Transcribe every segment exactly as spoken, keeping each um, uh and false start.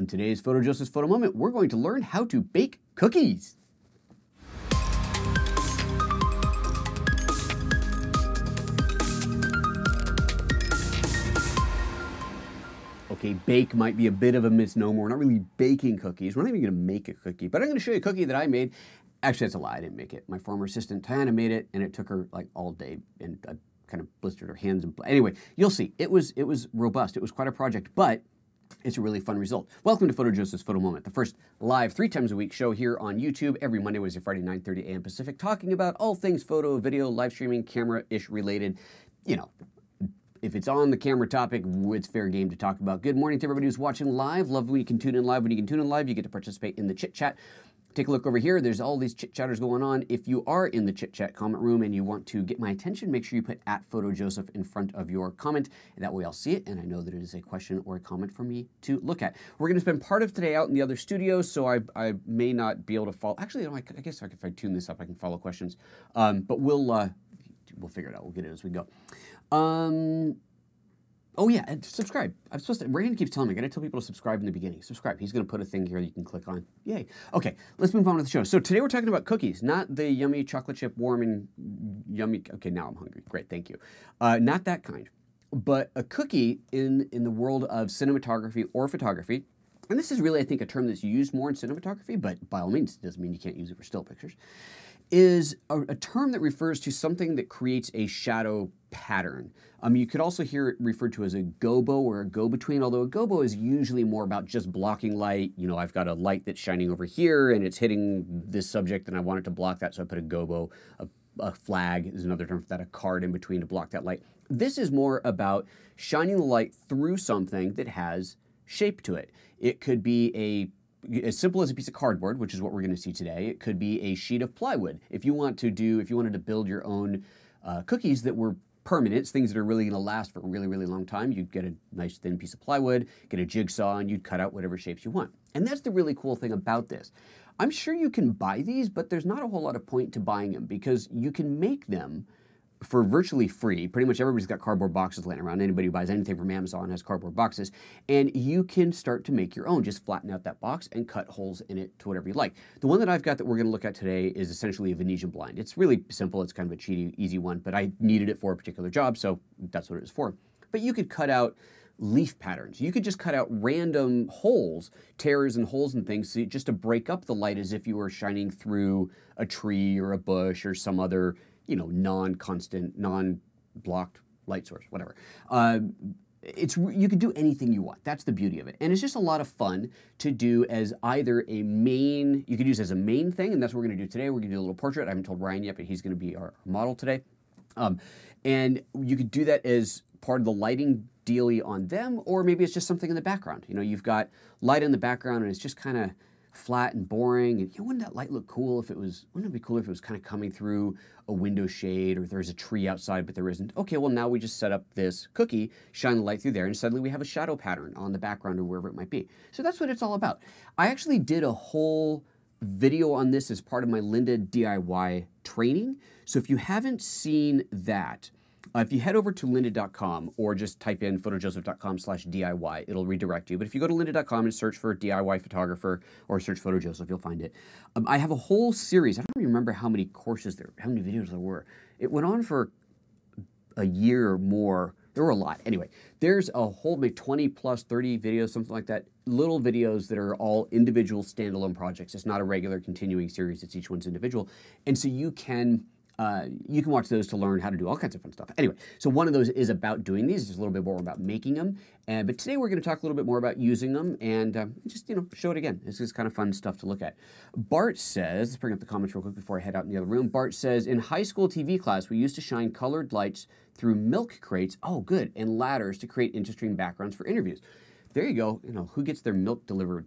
On today's PhotoJoseph's Photo Moment, we're going to learn how to bake cookies. Okay, bake might be a bit of a misnomer. We're not really baking cookies. We're not even gonna make a cookie, but I'm gonna show you a cookie that I made. Actually, that's a lie, I didn't make it. My former assistant, Tiana, made it, and it took her like all day, and I kind of blistered her hands. And anyway, you'll see, it was, it was robust. It was quite a project, but it's a really fun result. Welcome to PhotoJoseph's Photo Moment, the first live three times a week show here on YouTube every Monday, Wednesday, Friday, nine thirty a m Pacific, talking about all things photo, video, live streaming, camera-ish related. You know, if it's on the camera topic, it's fair game to talk about. Good morning to everybody who's watching live. Love when you can tune in live. When you can tune in live, you get to participate in the chit-chat. Take a look over here. There's all these chit-chatters going on. If you are in the chit-chat comment room and you want to get my attention, make sure you put at PhotoJoseph in front of your comment. And that way I'll see it, and I know that it is a question or a comment for me to look at. We're going to spend part of today out in the other studio, so I, I may not be able to follow. Actually, no, I, I guess if I tune this up, I can follow questions. Um, but we'll, uh, we'll figure it out. We'll get it as we go. Um... Oh yeah, and subscribe. I'm supposed to, Ryan keeps telling me, I gotta tell people to subscribe in the beginning. Subscribe, he's gonna put a thing here that you can click on. Yay. Okay, let's move on to the show. So today we're talking about cookies, not the yummy chocolate chip warm and yummy, okay, now I'm hungry, great, thank you. Uh, not that kind, but a cookie in, in the world of cinematography or photography, and this is really, I think, a term that's used more in cinematography, but by all means, it doesn't mean you can't use it for still pictures, is a, a term that refers to something that creates a shadow pattern. Um, you could also hear it referred to as a gobo or a go-between, although a gobo is usually more about just blocking light. You know, I've got a light that's shining over here and it's hitting this subject and I want it to block that, so I put a gobo, a, a flag is another term for that, a card in between to block that light. This is more about shining the light through something that has shape to it. It could be a as simple as a piece of cardboard, which is what we're going to see today. It could be a sheet of plywood. If you want to do, if you wanted to build your own uh, cookies that were permanent, things that are really going to last for a really, really long time, you'd get a nice thin piece of plywood, get a jigsaw, and you'd cut out whatever shapes you want. And that's the really cool thing about this. I'm sure you can buy these, but there's not a whole lot of point to buying them because you can make them for virtually free. Pretty much everybody's got cardboard boxes laying around. Anybody who buys anything from Amazon has cardboard boxes. And you can start to make your own. Just flatten out that box and cut holes in it to whatever you like. The one that I've got that we're gonna look at today is essentially a Venetian blind. It's really simple. It's kind of a cheaty, easy one, but I needed it for a particular job, so that's what it was for. But you could cut out leaf patterns. You could just cut out random holes, tears and holes and things, so just to break up the light as if you were shining through a tree or a bush or some other, you know, non-constant, non-blocked light source, whatever. Uh, it's, you can do anything you want. That's the beauty of it. And it's just a lot of fun to do as either a main, you could use as a main thing, and that's what we're gonna do today. We're gonna do a little portrait. I haven't told Ryan yet, but he's gonna be our model today. Um, and you could do that as part of the lighting dealy on them, or maybe it's just something in the background. You know, you've got light in the background and it's just kind of flat and boring, and you know, wouldn't that light look cool if it was, wouldn't it be cool if it was kind of coming through a window shade, or there's a tree outside but there isn't? Okay, well now we just set up this cookie, shine the light through there, and suddenly we have a shadow pattern on the background or wherever it might be. So that's what it's all about. I actually did a whole video on this as part of my Lynda D I Y training, so if you haven't seen that, Uh, if you head over to lynda dot com or just type in photojoseph dot com slash D I Y, it'll redirect you. But if you go to lynda dot com and search for D I Y photographer or search PhotoJoseph, you'll find it. Um, I have a whole series. I don't remember how many courses there, how many videos there were. It went on for a year or more. There were a lot. Anyway, there's a whole maybe twenty plus, thirty videos, something like that, little videos that are all individual standalone projects. It's not a regular continuing series. It's each one's individual. And so you can... Uh, you can watch those to learn how to do all kinds of fun stuff. Anyway, so one of those is about doing these. There's a little bit more about making them. Uh, but today we're going to talk a little bit more about using them and um, just, you know, show it again. This is kind of fun stuff to look at. Bart says, let's bring up the comments real quick before I head out in the other room. Bart says, in high school T V class, we used to shine colored lights through milk crates, oh good, and ladders to create interesting backgrounds for interviews. There you go. You know, who gets their milk delivered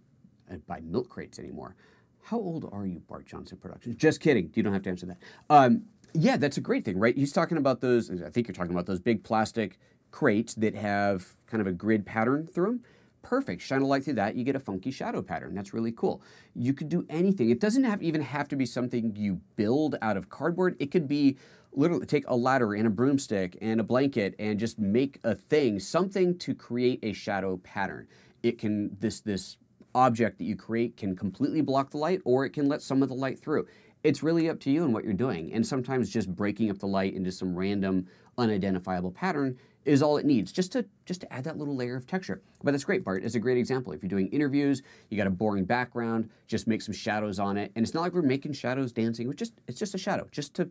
by milk crates anymore? How old are you, Bart Johnson Productions? Just kidding. You don't have to answer that. Um, Yeah, that's a great thing, right? He's talking about those, I think you're talking about those big plastic crates that have kind of a grid pattern through them. Perfect, shine a light through that, you get a funky shadow pattern. That's really cool. You could do anything. It doesn't have, even have to be something you build out of cardboard. It could be literally take a ladder and a broomstick and a blanket and just make a thing, something to create a shadow pattern. It can, this, this object that you create can completely block the light, or it can let some of the light through. It's really up to you and what you're doing. And sometimes just breaking up the light into some random, unidentifiable pattern is all it needs, just to just to add that little layer of texture. But that's great, Bart. It's a great example. If you're doing interviews, you got a boring background, just make some shadows on it. And it's not like we're making shadows dancing. It's just, it's just a shadow, just to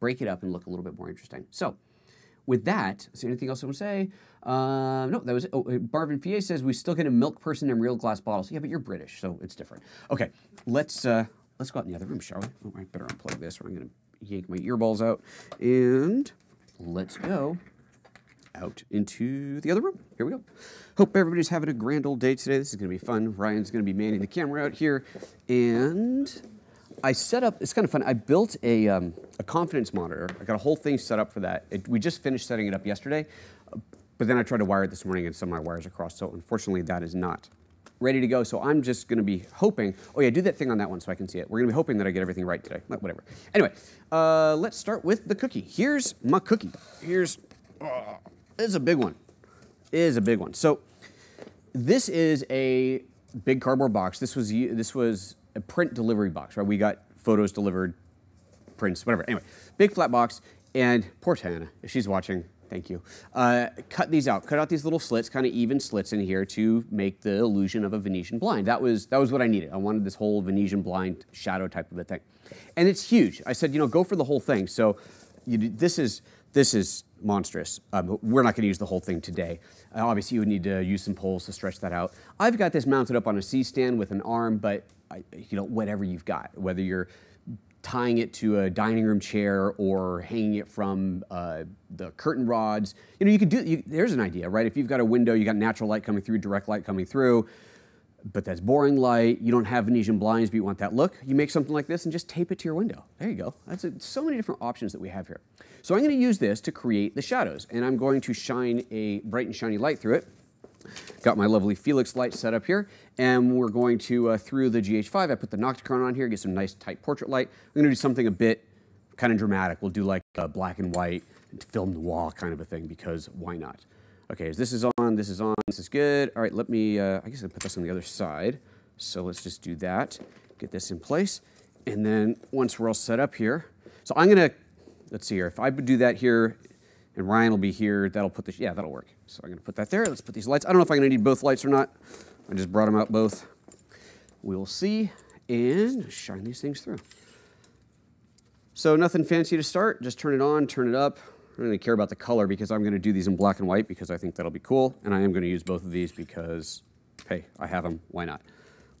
break it up and look a little bit more interesting. So with that, is there anything else I want to say? Uh, no, that was it. Oh, Barvin Fier says, we're still going to milk person in real glass bottles. Yeah, but you're British, so it's different. Okay, let's uh, let's go out in the other room, shall we? Oh, I better unplug this or I'm going to yank my earballs out. And let's go out into the other room. Here we go. Hope everybody's having a grand old day today. This is going to be fun. Ryan's going to be manning the camera out here. And I set up, it's kind of fun, I built a, um, a confidence monitor. I got a whole thing set up for that. It, we just finished setting it up yesterday, but then I tried to wire it this morning and some of my wires are crossed, so unfortunately that is not ready to go, so I'm just gonna be hoping, oh yeah, do that thing on that one so I can see it. We're gonna be hoping that I get everything right today, whatever. Anyway, uh, let's start with the cookie. Here's my cookie. Here's, oh, this is a big one. It is a big one. So this is a big cardboard box. This was, this was, a print delivery box, right? We got photos delivered, prints, whatever. Anyway, big flat box, and poor Tiana, if she's watching, thank you. Uh, cut these out, cut out these little slits, kind of even slits in here to make the illusion of a Venetian blind. That was, that was what I needed. I wanted this whole Venetian blind shadow type of a thing. And it's huge. I said, you know, go for the whole thing. So you, this is, this is monstrous. Um, we're not gonna use the whole thing today. Uh, obviously you would need to use some poles to stretch that out. I've got this mounted up on a C-stand with an arm, but I, you know, whatever you've got, whether you're tying it to a dining room chair or hanging it from uh, the curtain rods, you know, you could do, you, there's an idea, right? If you've got a window, you got natural light coming through, direct light coming through, but that's boring light, you don't have Venetian blinds, but you want that look, you make something like this and just tape it to your window. There you go. That's a, so many different options that we have here. So I'm gonna use this to create the shadows, and I'm going to shine a bright and shiny light through it. Got my lovely Felix light set up here, and we're going to, uh, through the G H five, I put the Nocticron on here, get some nice tight portrait light. We're gonna do something a bit kind of dramatic. We'll do like a black and white, film noir kind of a thing, because why not? Okay, this is on, this is on, this is good. All right, let me, uh, I guess I'll put this on the other side. So let's just do that, get this in place. And then once we're all set up here, so I'm gonna, let's see here, if I would do that here, and Ryan will be here, that'll put the, yeah, that'll work. So I'm gonna put that there, let's put these lights. I don't know if I'm gonna need both lights or not. I just brought them out both. We'll see, and shine these things through. So nothing fancy to start, just turn it on, turn it up. I don't really care about the color because I'm gonna do these in black and white because I think that'll be cool, and I am gonna use both of these because, hey, I have them, why not?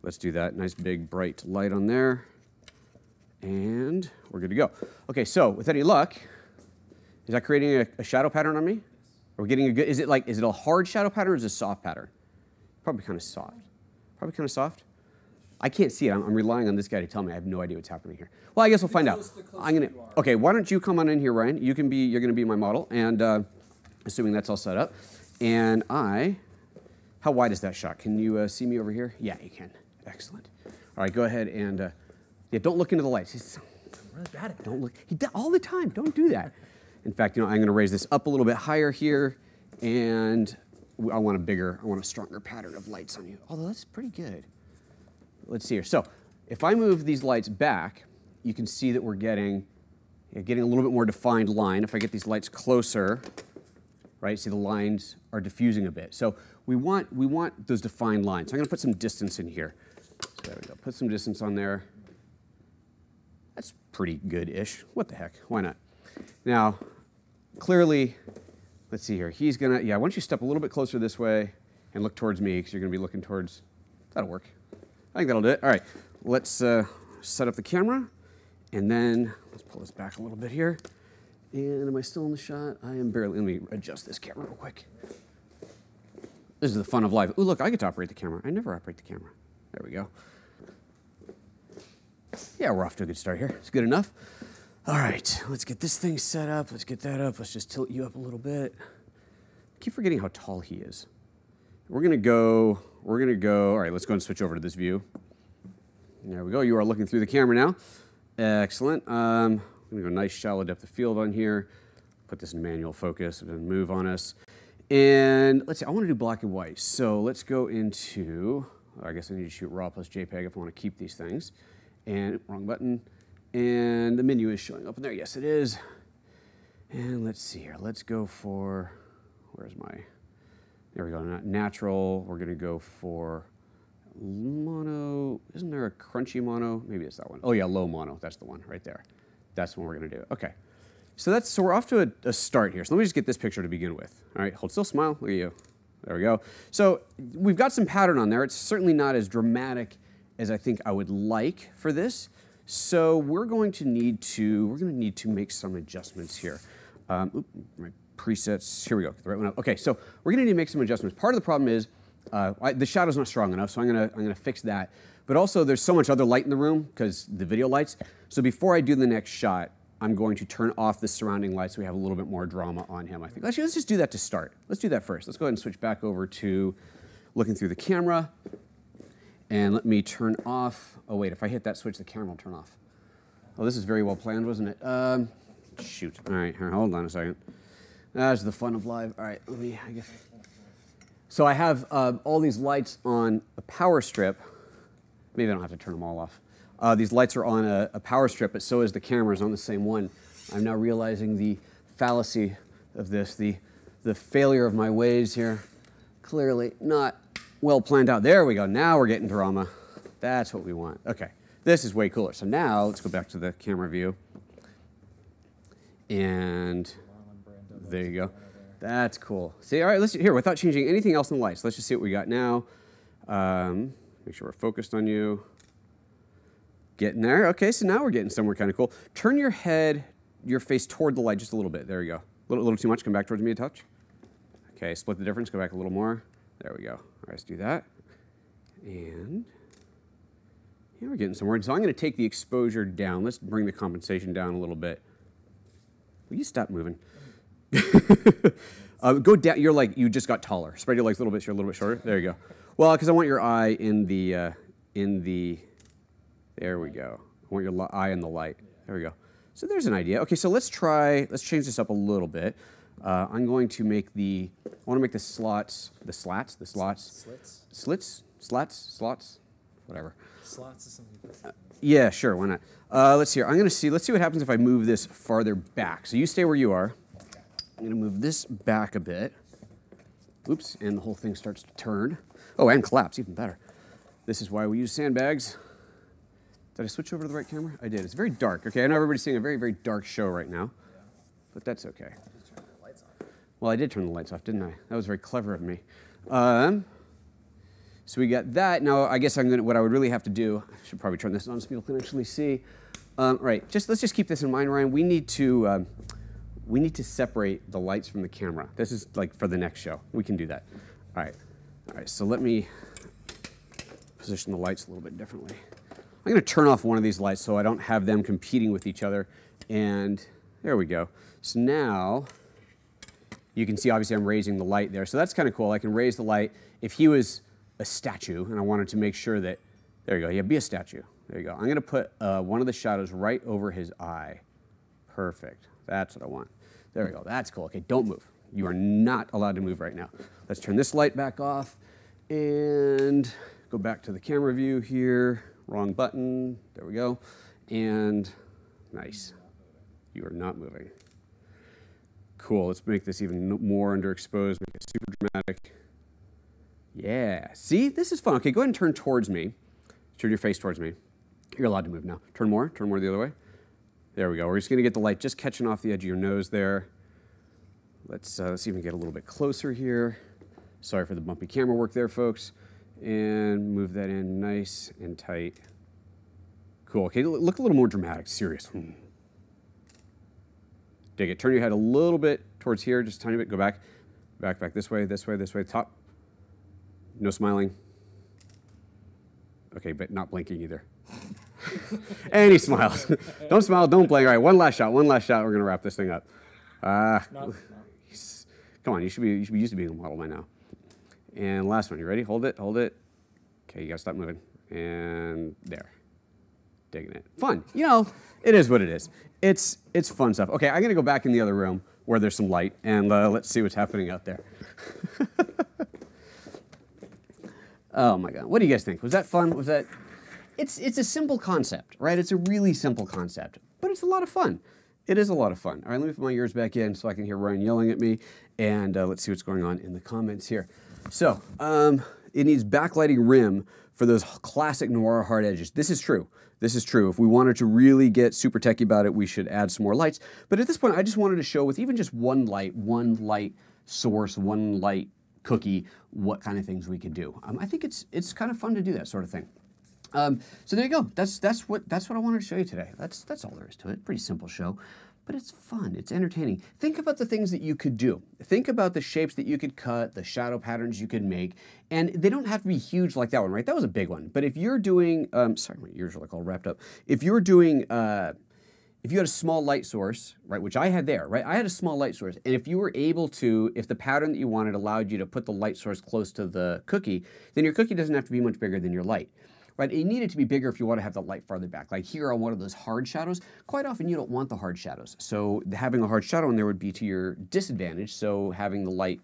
Let's do that, nice big bright light on there, and we're good to go. Okay, so with any luck, is that creating a, a shadow pattern on me? Are we getting a good, is it like, is it a hard shadow pattern or is it a soft pattern? Probably kind of soft. Probably kind of soft. I can't see it. I'm, I'm relying on this guy to tell me. I have no idea what's happening here. Well, I guess we'll find out. I'm gonna, okay, why don't you come on in here, Ryan? You can be, you're gonna be my model, and uh, assuming that's all set up. And I, how wide is that shot? Can you uh, see me over here? Yeah, you can. Excellent. All right, go ahead and, uh, yeah, don't look into the lights. He's really bad at that. Don't look, he does all the time, don't do that. In fact, you know, I'm gonna raise this up a little bit higher here, and I want a bigger, I want a stronger pattern of lights on you. Although that's pretty good. Let's see here. So if I move these lights back, you can see that we're getting, yeah, getting a little bit more defined line. If I get these lights closer, right, see the lines are diffusing a bit. So we want, we want those defined lines. So I'm gonna put some distance in here. So there we go, put some distance on there. That's pretty good-ish. What the heck, why not? Now, clearly, let's see here. He's gonna, yeah, why don't you step a little bit closer this way and look towards me, because you're gonna be looking towards, that'll work. I think that'll do it. All right, let's uh, set up the camera, and then let's pull this back a little bit here. And am I still in the shot? I am barely, let me adjust this camera real quick. This is the fun of life. Ooh, look, I get to operate the camera. I never operate the camera. There we go. Yeah, we're off to a good start here. It's good enough. All right, let's get this thing set up. Let's get that up. Let's just tilt you up a little bit. I keep forgetting how tall he is. We're gonna go, we're gonna go, all right, let's go and switch over to this view. There we go, you are looking through the camera now. Excellent. Um, I'm gonna go nice shallow depth of field on here. Put this in manual focus and then move on us. And let's see, I wanna do black and white. So let's go into, I guess I need to shoot RAW plus JPEG if I want to keep these things. And wrong button. And the menu is showing up in there. Yes, it is. And let's see here. Let's go for, where's my, there we go, natural. We're going to go for mono. Isn't there a crunchy mono? Maybe it's that one. Oh, yeah, low mono. That's the one right there. That's the one we're going to do. Okay. So that's, so we're off to a, a start here. So let me just get this picture to begin with. All right, hold still, smile. Look at you. There we go. So we've got some pattern on there. It's certainly not as dramatic as I think I would like for this. So we're going to need to, we're going to need to make some adjustments here. Um, oops, my presets, here we go, get the right one up. Okay, so we're going to need to make some adjustments. Part of the problem is uh, I, the shadow's not strong enough, so I'm going to I'm going to fix that. But also there's so much other light in the room because the video lights. So before I do the next shot, I'm going to turn off the surrounding lights so we have a little bit more drama on him, I think. Actually, let's just do that to start. Let's do that first. Let's go ahead and switch back over to looking through the camera. And let me turn off, oh wait, if I hit that switch, the camera will turn off. Oh, this is very well planned, wasn't it? Um, shoot, all right, here, hold on a second. That's the fun of live. All right, let me, I guess. So I have uh, all these lights on a power strip. Maybe I don't have to turn them all off. Uh, these lights are on a, a power strip, but so is the cameras on the same one. I'm now realizing the fallacy of this, the, the failure of my ways here. Clearly not well planned out. There we go. Now we're getting drama. That's what we want. Okay. This is way cooler. So now let's go back to the camera view. And there you go. That's cool. See, all right, let's here without changing anything else in the lights. Let's just see what we got now. Um, make sure we're focused on you. Getting there. Okay, so now we're getting somewhere kind of cool. Turn your head, your face toward the light just a little bit. There you go. A little, little too much. Come back towards me a touch. Okay, split the difference. Go back a little more. There we go. All right, let's do that. And here we're getting somewhere. So I'm going to take the exposure down. Let's bring the compensation down a little bit. Will you stop moving? uh, go down. You're like, you just got taller. Spread your legs a little bit. You're a little bit shorter. There you go. Well, because I want your eye in the, uh, in the, there we go. I want your eye in the light. There we go. So there's an idea. Okay, so let's try, let's change this up a little bit. Uh, I'm going to make the, I want to make the slots, the slats, the slots. Slits? Slits? Slats? Slots? Whatever. Slots is something you uh, yeah, sure, why not? Uh, let's see here. I'm going to see, let's see what happens if I move this farther back. So you stay where you are. I'm going to move this back a bit. Oops, and the whole thing starts to turn. Oh, and collapse, even better. This is why we use sandbags. Did I switch over to the right camera? I did. It's very dark. Okay, I know everybody's seeing a very, very dark show right now, but that's okay. Well, I did turn the lights off, didn't I? That was very clever of me. Um, so we got that. Now, I guess I'm gonna, what I would really have to do, I should probably turn this on so people can actually see. Um, right, just, let's just keep this in mind, Ryan. We need to um, we need to separate the lights from the camera. This is like for the next show. We can do that. All right, all right. So let me position the lights a little bit differently. I'm gonna turn off one of these lights so I don't have them competing with each other. And there we go. So now, you can see, obviously, I'm raising the light there. So that's kind of cool. I can raise the light. If he was a statue, and I wanted to make sure that, there you go, yeah, be a statue. There you go. I'm going to put uh, one of the shadows right over his eye. Perfect. That's what I want. There we go. That's cool. Okay, don't move. You are not allowed to move right now. Let's turn this light back off and go back to the camera view here. Wrong button. There we go. And nice. You are not moving. Cool, let's make this even more underexposed, make it super dramatic. Yeah, see, this is fun. Okay, go ahead and turn towards me. Turn your face towards me. You're allowed to move now. Turn more, turn more the other way. There we go, we're just gonna get the light just catching off the edge of your nose there. Let's, uh, let's even get a little bit closer here. Sorry for the bumpy camera work there, folks. And move that in nice and tight. Cool, okay, look a little more dramatic, serious. Dig it. Turn your head a little bit towards here, just a tiny bit. Go back, back, back this way, this way, this way. Top. No smiling. Okay, but not blinking either. And he smiles. Don't smile, don't blink. All right, one last shot, one last shot. We're gonna wrap this thing up. Uh, no, no. Come on, you should be you should be used to being a model by now. And last one. You ready? Hold it, hold it. Okay, you gotta stop moving. And there. Digging it. Fun. You know, it is what it is. It's, it's fun stuff. Okay, I'm going to go back in the other room where there's some light, and uh, let's see what's happening out there. Oh my God, what do you guys think? Was that fun? Was that? It's, it's a simple concept, right? It's a really simple concept, but it's a lot of fun. It is a lot of fun. All right, let me put my ears back in so I can hear Ryan yelling at me, and uh, let's see what's going on in the comments here. So, um, it needs backlighting rim for those classic noir hard edges. This is true. This is true. If we wanted to really get super techie about it, we should add some more lights. But at this point, I just wanted to show with even just one light, one light source, one light cookie, what kind of things we could do. Um, I think it's it's kind of fun to do that sort of thing. Um, so there you go. That's that's what that's what I wanted to show you today. That's that's all there is to it. Pretty simple show, but it's fun. It's entertaining. Think about the things that you could do. Think about the shapes that you could cut, the shadow patterns you could make, and they don't have to be huge like that one, right? That was a big one. But if you're doing, um, sorry, my ears are like all wrapped up. If you're doing, uh, if you had a small light source, right, which I had there, right? I had a small light source, and if you were able to, if the pattern that you wanted allowed you to put the light source close to the cookie, then your cookie doesn't have to be much bigger than your light. Right, it needed to be bigger if you want to have the light farther back. Like here on one of those hard shadows, quite often you don't want the hard shadows. So having a hard shadow in there would be to your disadvantage. So having the light,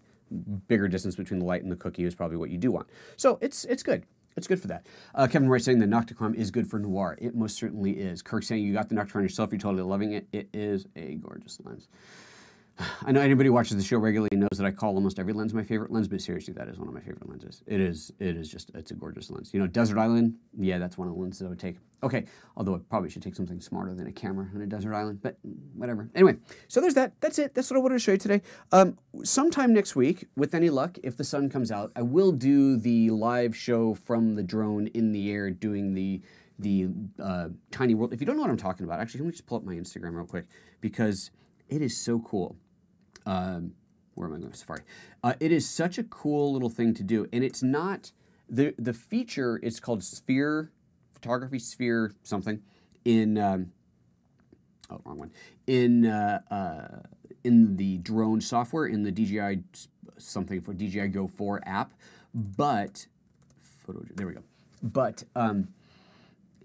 bigger distance between the light and the cookie is probably what you do want. So it's it's good. It's good for that. Uh, Kevin Wright saying the Nocticron is good for noir. It most certainly is. Kirk saying you got the Nocticron yourself. You're totally loving it. It is a gorgeous lens. I know anybody who watches the show regularly knows that I call almost every lens my favorite lens, but seriously, that is one of my favorite lenses. It is, it is just, it's a gorgeous lens. You know, Desert Island, yeah, that's one of the lenses I would take. Okay, although I probably should take something smarter than a camera on a desert island, but whatever. Anyway, so there's that. That's it. That's what I wanted to show you today. Um, sometime next week, with any luck, if the sun comes out, I will do the live show from the drone in the air doing the the uh, tiny world. If you don't know what I'm talking about, actually, let me just pull up my Instagram real quick, because it is so cool. Um, where am I going? Safari. Uh, it is such a cool little thing to do, and it's not the the feature. It's called Sphere Photography, Sphere something in um, oh wrong one in uh, uh, in the drone software in the D J I something for D J I Go four app, but photo there we go, but. Um,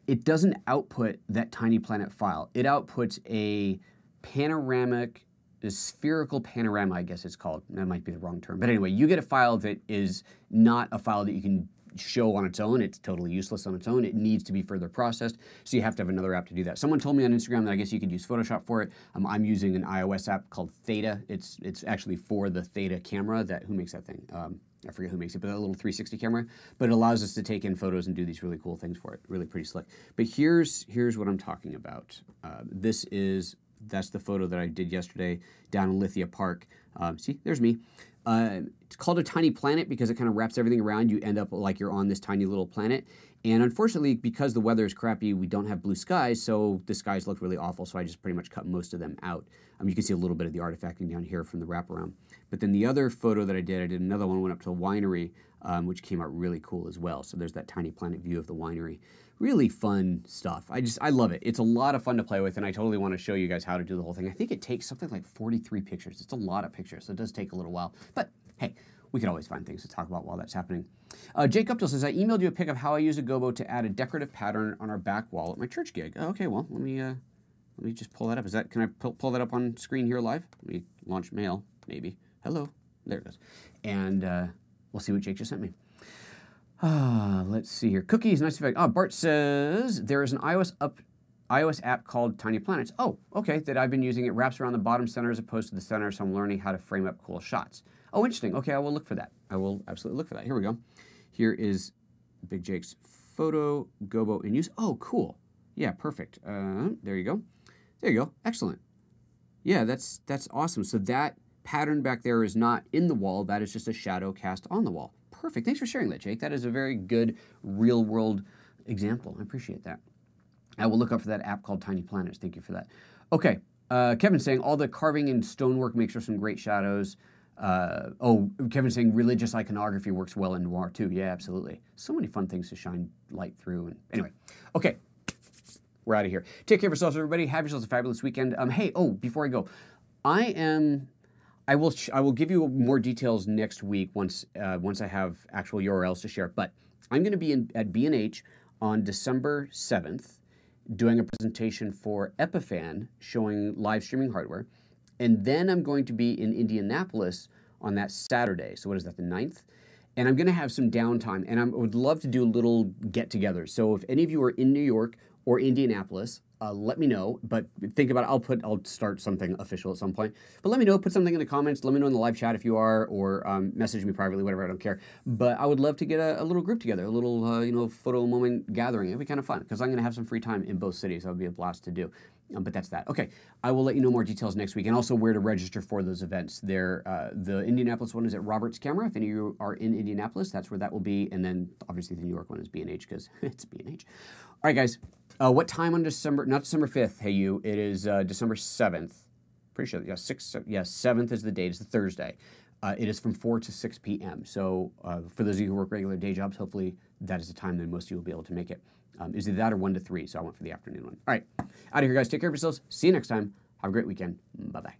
it doesn't output that tiny planet file. It outputs a panoramic. The spherical panorama, I guess it's called. That might be the wrong term. But anyway, you get a file that is not a file that you can show on its own. It's totally useless on its own. It needs to be further processed. So you have to have another app to do that. Someone told me on Instagram that I guess you could use Photoshop for it. Um, I'm using an iOS app called Theta. It's it's actually for the Theta camera that, who makes that thing? Um, I forget who makes it, but that little three sixty camera. But it allows us to take in photos and do these really cool things for it. Really pretty slick. But here's, here's what I'm talking about. Uh, this is... That's the photo that I did yesterday down in Lithia Park. Um, see, there's me. Uh, it's called a tiny planet because it kind of wraps everything around. You end up like you're on this tiny little planet. And unfortunately, because the weather is crappy, we don't have blue skies, so the skies look really awful, so I just pretty much cut most of them out. Um, you can see a little bit of the artifacting down here from the wraparound. But then the other photo that I did, I did another one, went up to a winery, um, which came out really cool as well. So there's that tiny planet view of the winery. Really fun stuff. I just, I love it. It's a lot of fun to play with, and I totally want to show you guys how to do the whole thing. I think it takes something like forty-three pictures. It's a lot of pictures, so it does take a little while. But hey, we can always find things to talk about while that's happening. Uh, Jake Uptil says, I emailed you a pic of how I use a gobo to add a decorative pattern on our back wall at my church gig. Oh, okay, well, let me uh, let me just pull that up. Is that, can I pull, pull that up on screen here live? Let me launch mail, maybe. Hello. There it goes. And uh, we'll see what Jake just sent me. Uh, let's see here. Cookies, nice effect. Oh, Bart says, there is an iOS up... iOS app called Tiny Planets. Oh, okay, that I've been using. It wraps around the bottom center as opposed to the center, so I'm learning how to frame up cool shots. Oh, interesting. Okay, I will look for that. I will absolutely look for that. Here we go. Here is Big Jake's photo, gobo in use. Oh, cool. Yeah, perfect. Uh, there you go. There you go. Excellent. Yeah, that's that's awesome. So that pattern back there is not in the wall. That is just a shadow cast on the wall. Perfect. Thanks for sharing that, Jake. That is a very good real-world example. I appreciate that. I will look up for that app called Tiny Planets. Thank you for that. Okay, uh, Kevin's saying, all the carving and stonework makes for some great shadows. Uh, oh, Kevin's saying religious iconography works well in noir too. Yeah, absolutely. So many fun things to shine light through. And anyway, okay, we're out of here. Take care of yourselves, everybody. Have yourselves a fabulous weekend. Um, hey, oh, before I go, I am... I will sh I will give you more details next week once, uh, once I have actual U R Ls to share, but I'm going to be in, at B and H on December seventh. Doing a presentation for Epiphan showing live streaming hardware. And then I'm going to be in Indianapolis on that Saturday. So what is that, the ninth? and I'm going to have some downtime, and I would love to do a little get-together. So if any of you are in New York or Indianapolis, uh, let me know. But think about it. I'll put, I'll start something official at some point. But let me know. Put something in the comments. Let me know in the live chat if you are, or um, message me privately, whatever. I don't care. But I would love to get a, a little group together, a little uh, you know, photo moment gathering. It'd be kind of fun because I'm going to have some free time in both cities. That would be a blast to do. Um, but that's that. Okay, I will let you know more details next week, and also where to register for those events. There, uh, the Indianapolis one is at Roberts Camera. If any of you are in Indianapolis, that's where that will be. And then obviously the New York one is B and H because it's B and H. All right, guys. Uh, what time on December? Not December fifth. Hey, you. It is uh, December seventh. Pretty sure. Yeah, six. Yeah, seventh is the date. It's the Thursday. Uh, it is from four to six p m So uh, for those of you who work regular day jobs, hopefully that is the time that most of you will be able to make it. Um, is either that or one to three, so I went for the afternoon one. All right, out of here, guys. Take care of yourselves. See you next time. Have a great weekend. Bye-bye.